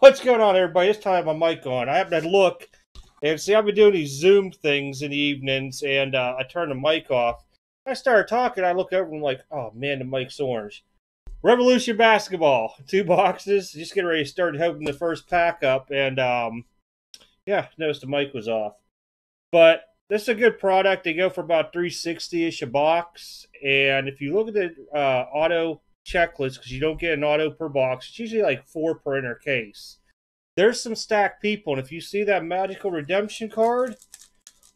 What's going on, everybody? It's time I'm Mike on. I happen to look and see I've been doing these Zoom things in the evenings, and I turned the mic off. I started talking. I look over and I'm like, oh man, the mic's orange. Revolution basketball, 2 boxes. Just getting ready to start hoping the first pack up, and yeah, noticed the mic was off. But this is a good product. They go for about $360-ish a box, and if you look at the auto checklist, because you don't get an auto per box, it's usually like 4 per inner case. There's some stacked people, and if you see that magical redemption card,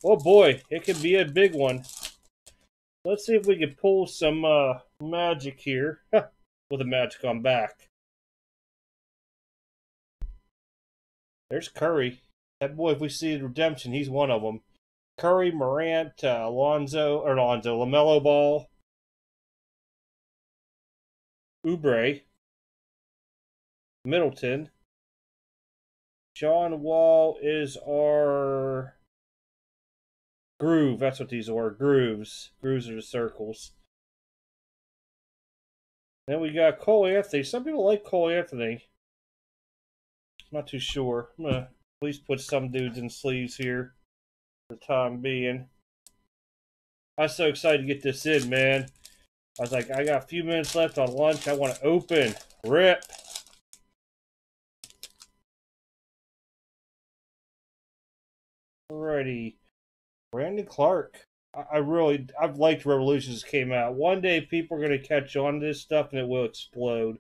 oh boy, it could be a big one. Let's see if we can pull some magic here. With the magic on back. There's Curry. That boy, if we see redemption, he's one of them. Curry, Morant, LaMelo Ball, Oubre, Middleton. John Wall is our Groove. That's what these are. Grooves. Grooves are the circles. Then we got Cole Anthony. Some people like Cole Anthony. I'm not too sure. I'm going to at least put some dudes in sleeves here for the time being. I was so excited to get this in, man. I was like, I got a few minutes left on lunch. I want to open. Rip. Alrighty. Brandon Clark. I've liked Revolutions came out. One day people are going to catch on to this stuff and it will explode.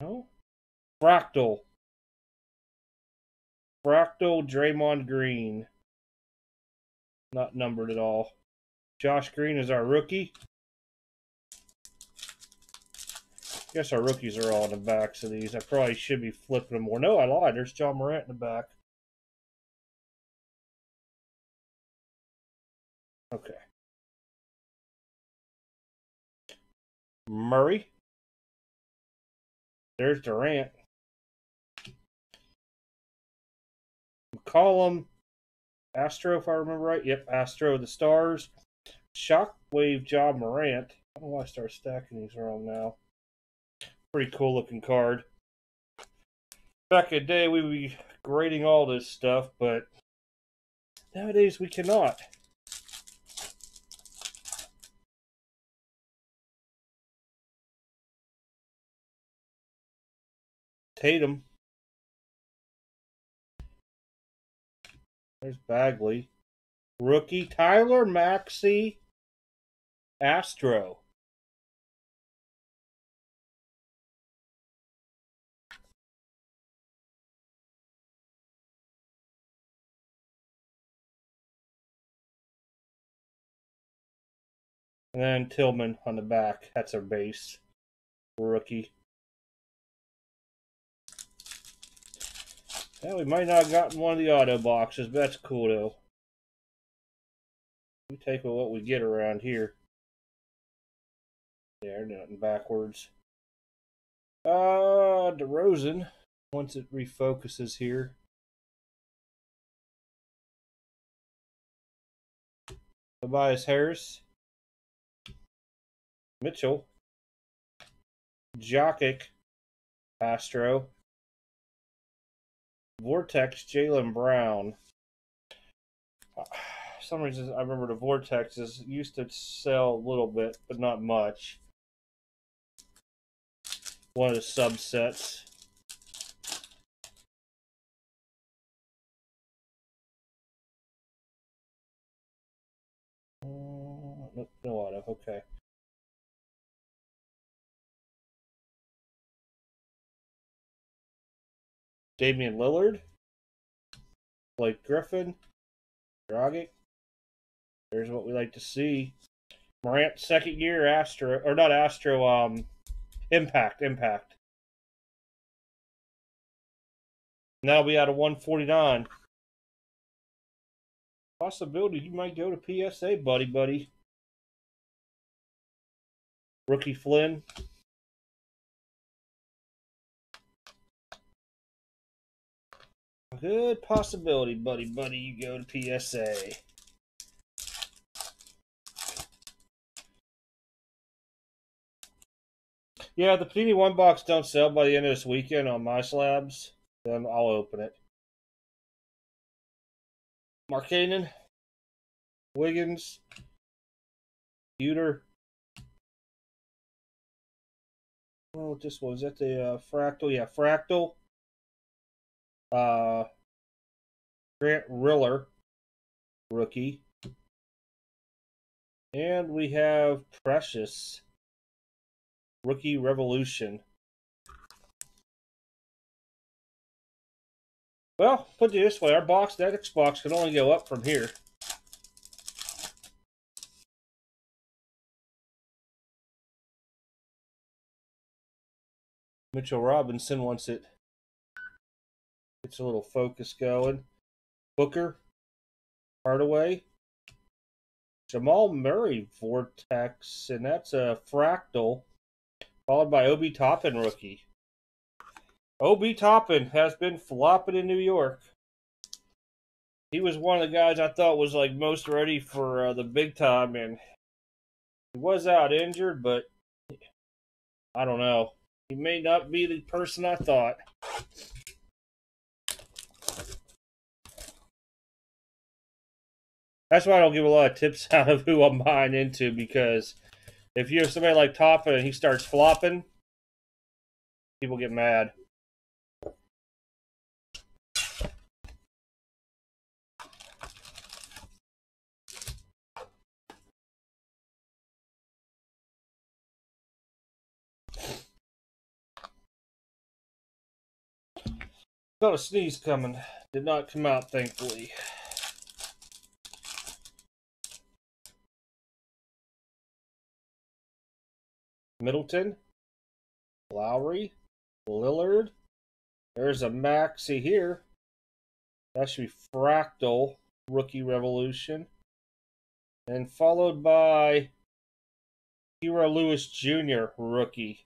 No? Fractal. Fractal Draymond Green. Not numbered at all. Josh Green is our rookie. I guess our rookies are all in the backs of these. I probably should be flipping them more. No, I lied. There's John Morant in the back. Okay. Murray. There's Durant. McCollum. Astro, if I remember right. Yep, Astro the Stars. Shockwave, John Morant. I don't know why I start stacking these wrong now. Pretty cool looking card. Back in the day, we would be grading all this stuff, but nowadays we cannot. Tatum. There's Bagley. Rookie Tyler Maxey. Astro. And then Tillman on the back. That's our base. Rookie. Yeah, we might not have gotten one of the auto boxes, but that's cool, though. We take what we get around here. There, nothing backwards. DeRozan, once it refocuses here. Tobias Harris. Mitchell. Jokic. Astro. Vortex, Jaylen Brown. For some reason, I remember the Vortexes used to sell a little bit, but not much. One of the subsets. Nope, no auto, okay. Damian Lillard, Blake Griffin, Dragic. There's what we like to see. Morant, second year, Astro, or not Astro, Impact. Now we out of 149. Possibility you might go to PSA, buddy. Rookie Flynn. Good possibility, buddy, you go to PSA. Yeah, the Panini One Box don't sell by the end of this weekend on my slabs, then I'll open it. Markkanen, Wiggins, Uter. Oh, this was that the Fractal? Yeah, Fractal. Grant Riller, rookie. And we have Precious, rookie Revolution. Well, put it this way, our box, that Xbox, can only go up from here. Mitchell Robinson, once it gets a little focus going. Booker, Hardaway, Jamal Murray, Vortex, and that's a Fractal, followed by Obi Toppin, rookie. Obi Toppin has been flopping in New York. He was one of the guys I thought was like most ready for the big time, and he was out injured, but I don't know. He may not be the person I thought. That's why I don't give a lot of tips out of who I'm buying into, because if you have somebody like Toppin and he starts flopping, people get mad. Felt a sneeze coming. Did not come out, thankfully. Middleton, Lowry, Lillard. There's a maxi here. That should be Fractal, rookie Revolution. And followed by Hero Lewis Jr., rookie.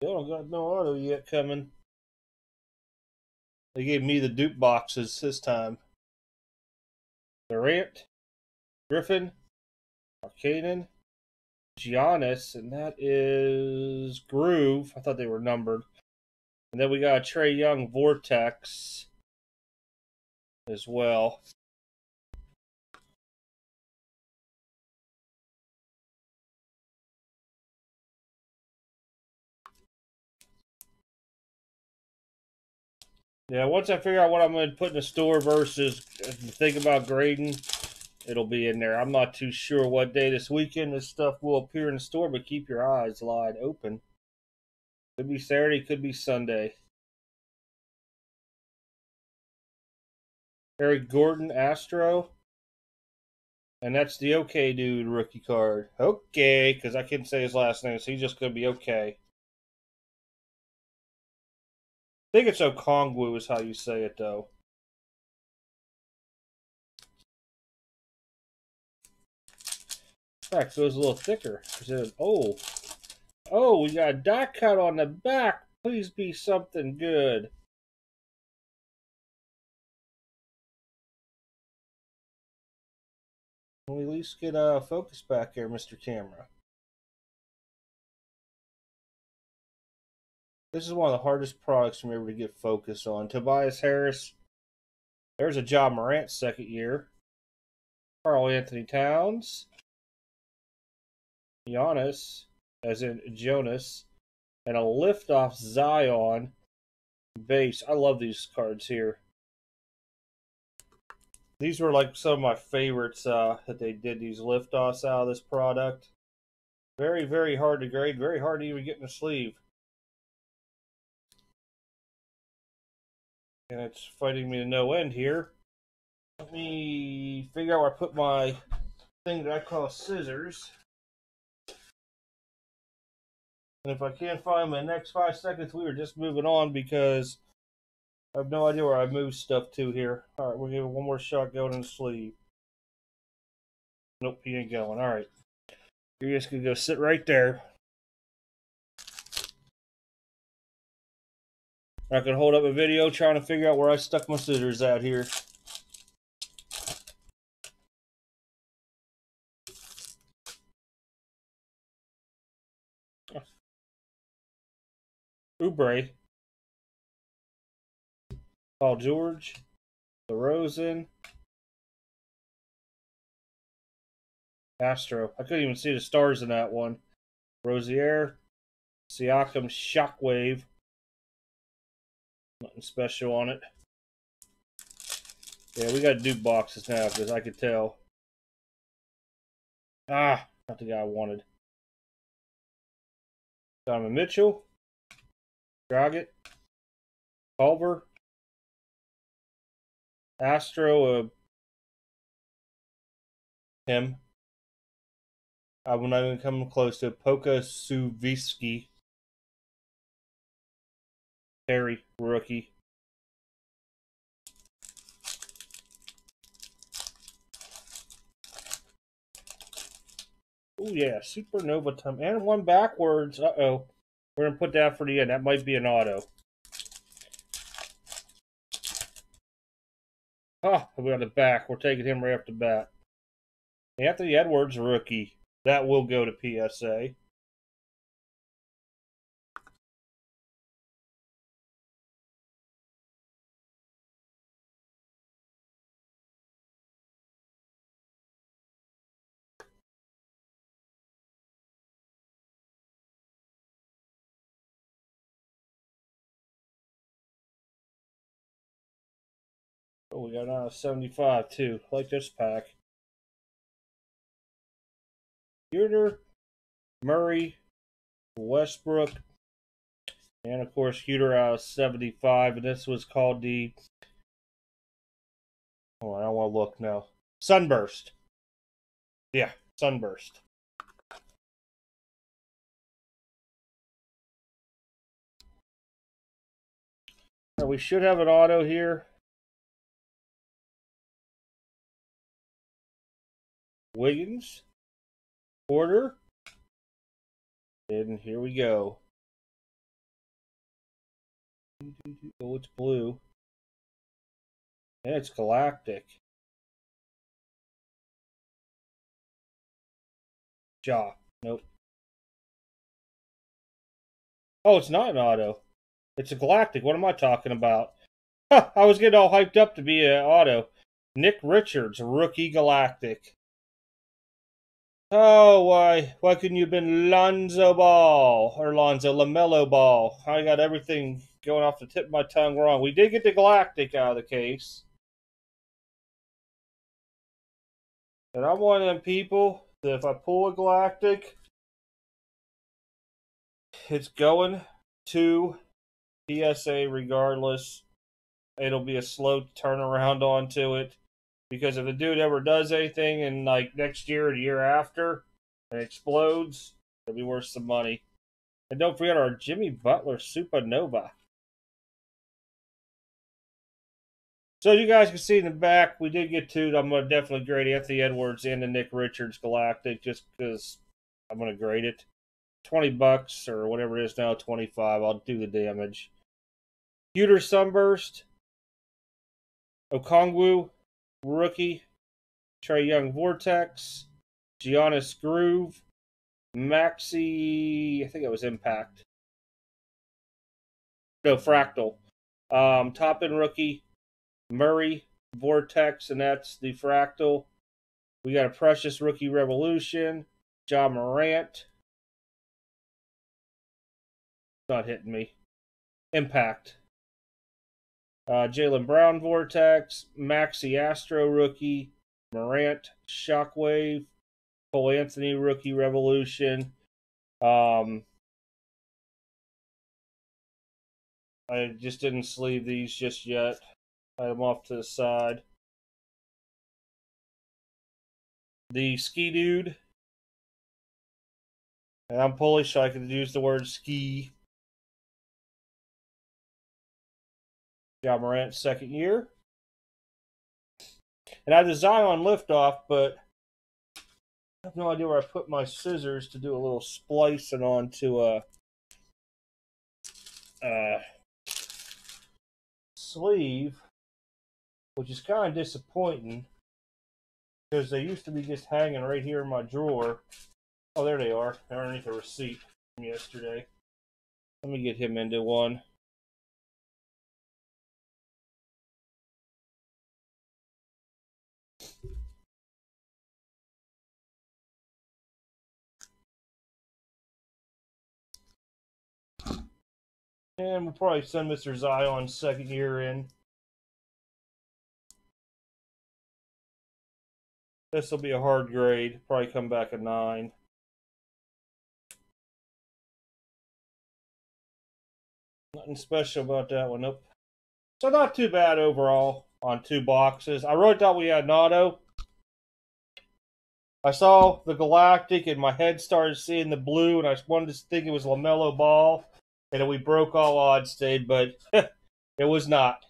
Still don't got no auto yet coming. They gave me the dupe boxes this time. Durant, Griffin, Markkanen, Giannis, and that is Groove. I thought they were numbered. And then we got Trey Young Vortex as well. Yeah, once I figure out what I'm going to put in the store versus think about grading, it'll be in there. I'm not too sure what day this weekend this stuff will appear in the store, but keep your eyes wide open. Could be Saturday, could be Sunday. Eric Gordon, Astro. And that's the OK Dude rookie card. OK, because I couldn't say his last name, so he's just going to be OK. I think it's Okongwu is how you say it, though. In fact, so it's a little thicker. Oh, we got a die cut on the back. Please be something good. Can we at least get a focus back here, Mr. Camera? This is one of the hardest products for me ever to get focused on. Tobias Harris. There's a Ja Morant second year. Karl Anthony Towns. Giannis, as in Jonas. And a Liftoff Zion base. I love these cards here. These were like some of my favorites that they did, these Liftoffs out of this product. Very, very hard to grade. Very hard to even get in a sleeve. And it's fighting me to no end here. Let me figure out where I put my thing that I call scissors. And if I can't find them in the next 5 seconds, we are just moving on because I have no idea where I move stuff to here. All right, we'll give it one more shot going in the sleeve. Nope, he ain't going. All right. You're just going to go sit right there. I could hold up a video trying to figure out where I stuck my scissors out here. Oubre, Paul George, DeRozan, Astro. I couldn't even see the stars in that one. Rozier, Siakam, Shockwave. Nothing special on it. Yeah, we got to do boxes now because I could tell. Ah, not the guy I wanted. Donovan Mitchell. Dragic, Culver, Astro, him. I'm not even coming close to Poka Suvisky, Perry, rookie. Oh yeah, Supernova time and one backwards. Uh oh. We're going to put that for the end. That might be an auto. Ah, we got the back. We're taking him right off the bat. Anthony Edwards, rookie. That will go to PSA. Oh, we got out 75 too, like this pack. Huerter, Murray, Westbrook, and of course Huerter out 75, and this was called the oh, I don't want to look now. Sunburst. Yeah, Sunburst. Now we should have an auto here. Wiggins, Porter, and here we go. Oh, it's blue. And it's Galactic. Ja. Nope. Oh, it's not an auto. It's a Galactic. What am I talking about? Huh, I was getting all hyped up to be an auto. Nick Richards, rookie Galactic. Oh, why couldn't you have been Lonzo Ball, or Lonzo LaMelo Ball? I got everything going off the tip of my tongue wrong. We did get the Galactic out of the case. And I'm one of them people that if I pull a Galactic, it's going to PSA regardless. It'll be a slow turnaround onto it. Because if a dude ever does anything in like next year or the year after and explodes, it'll be worth some money. And don't forget our Jimmy Butler Supernova. So as you guys can see in the back, we did get two. I'm going to definitely grade Anthony Edwards and the Nick Richards Galactic just because I'm going to grade it. $20 or whatever it is now, 25. I'll do the damage. Huerter Sunburst. Okongwu. Rookie, Trae Young Vortex, Giannis Groove, Maxi, I think it was Impact. No, Fractal. Top end rookie, Murray, Vortex, and that's the Fractal. We got a Precious rookie Revolution, Ja Morant. Not hitting me. Impact. Jaylen Brown Vortex, Maxi Astro rookie, Morant Shockwave, Cole Anthony rookie Revolution. I just didn't sleeve these just yet. I'm off to the side. The Ski Dude. And I'm Polish, so I could use the word ski. Ja Morant, second year. And I design on Liftoff, but I have no idea where I put my scissors to do a little splicing onto sleeve, which is kind of disappointing because they used to be just hanging right here in my drawer. Oh, there they are. They're underneath a receipt from yesterday. Let me get him into one. And we'll probably send Mr. Zion's second year in. This will be a hard grade. Probably come back a 9. Nothing special about that one. Nope. So not too bad overall on 2 boxes. I really thought we had an auto. I saw the Galactic and my head started seeing the blue and I wanted to think it was LaMelo Ball. And we broke all odds, stayed, but it was not.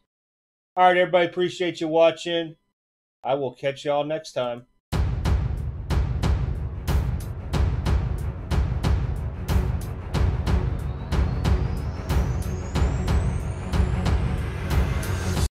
All right, everybody, appreciate you watching. I will catch y'all next time.